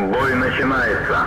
Бой начинается.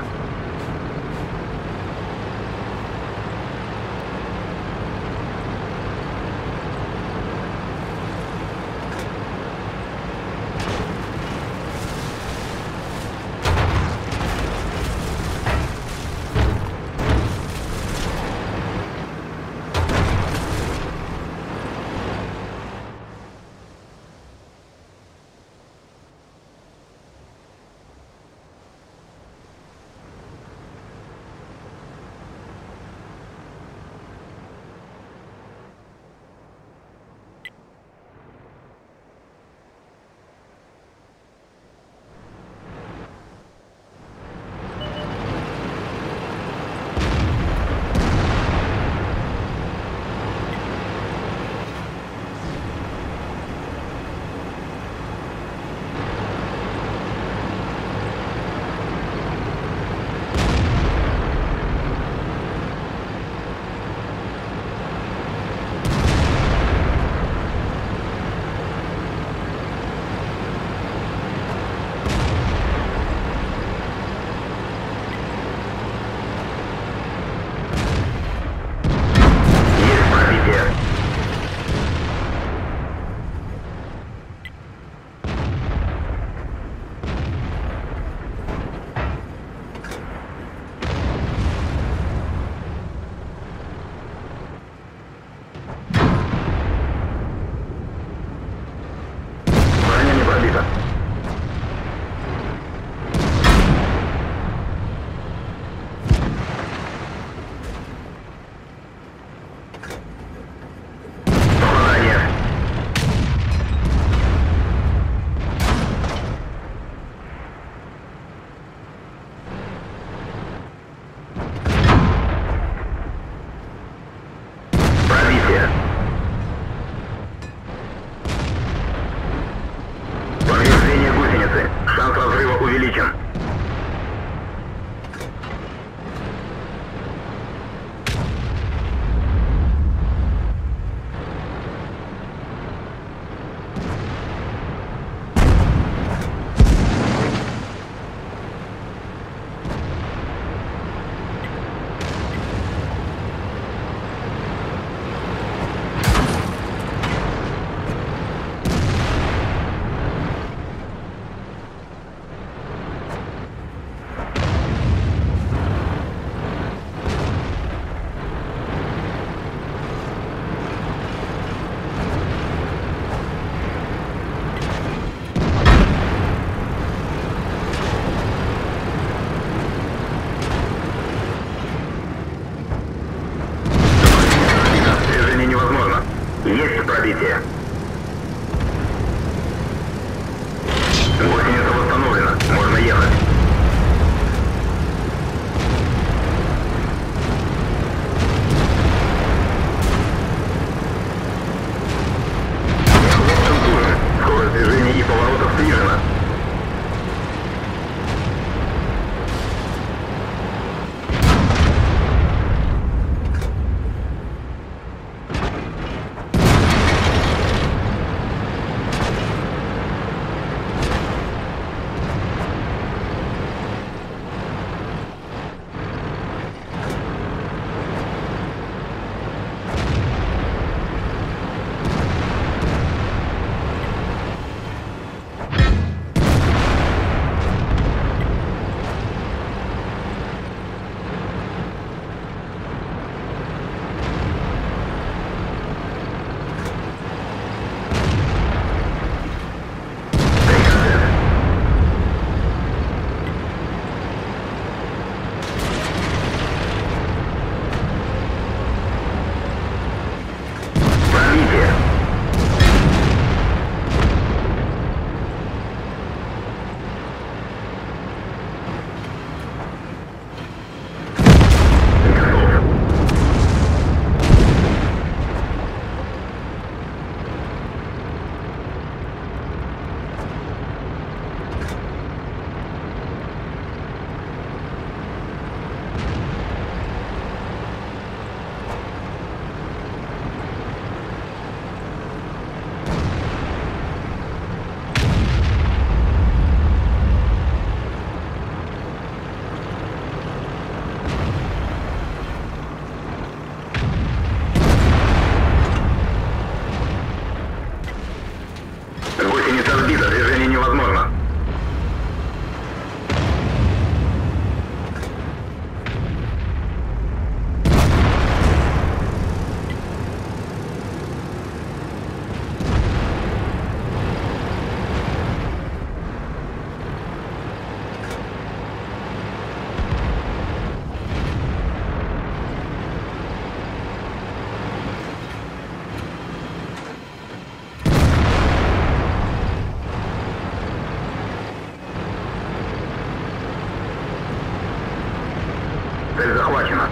Цель захвачена.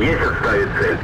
Есть отставить цель.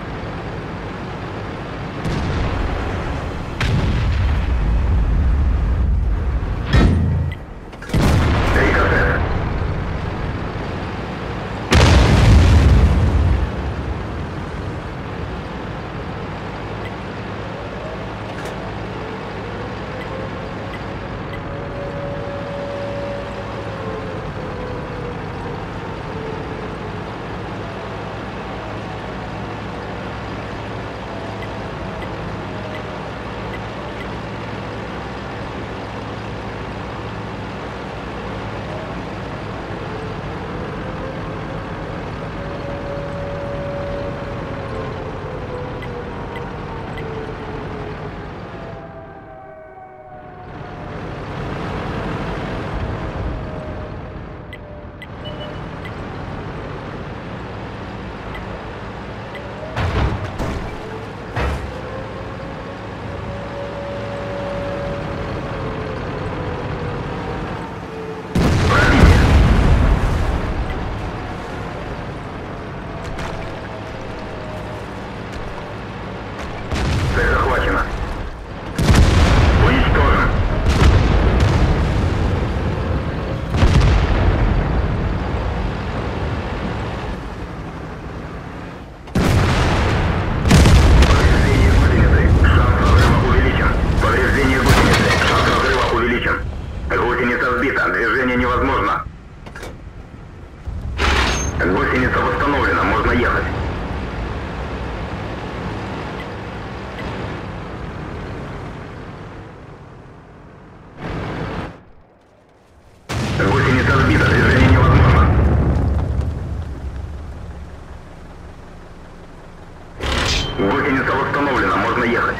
Гусеница восстановлена, можно ехать.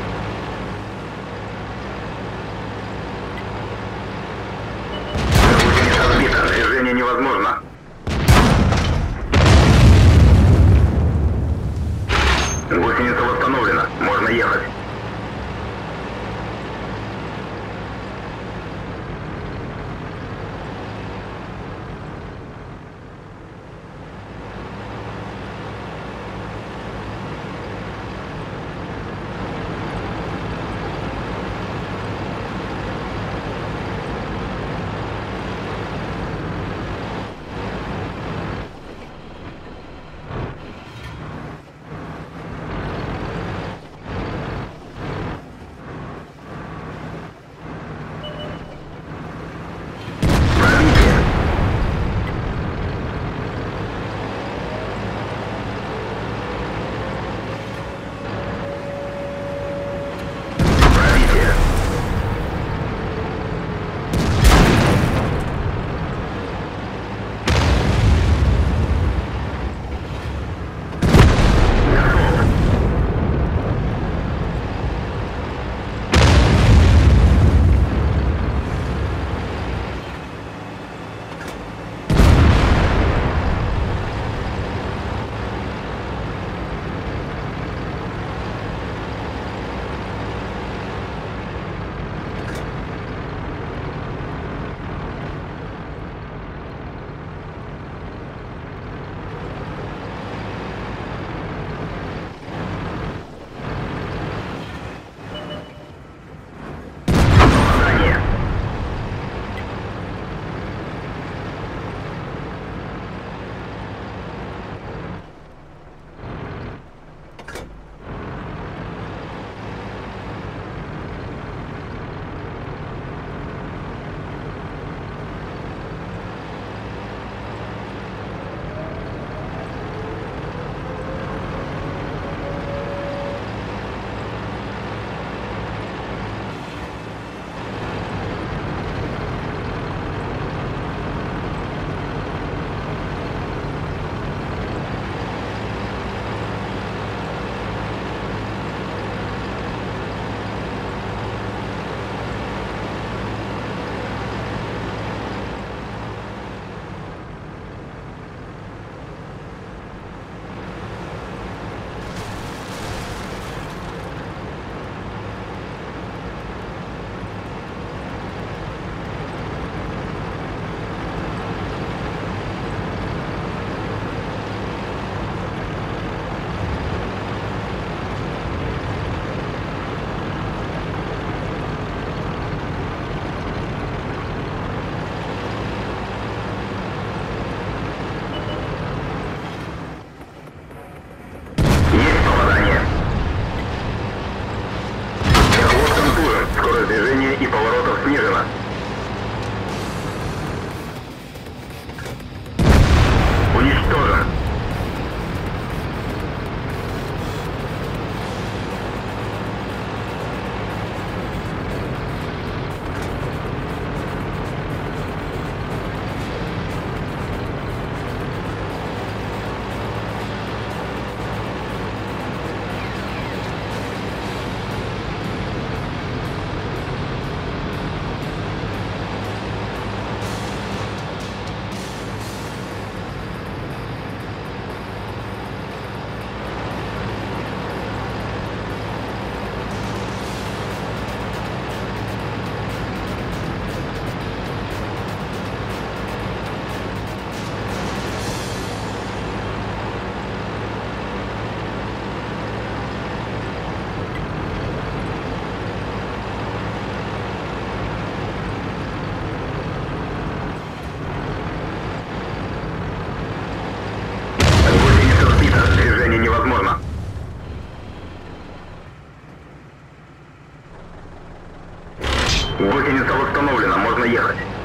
Гусеница сбита, движение невозможно. Гусеница восстановлена, можно ехать. Выкинется восстановлено, можно ехать.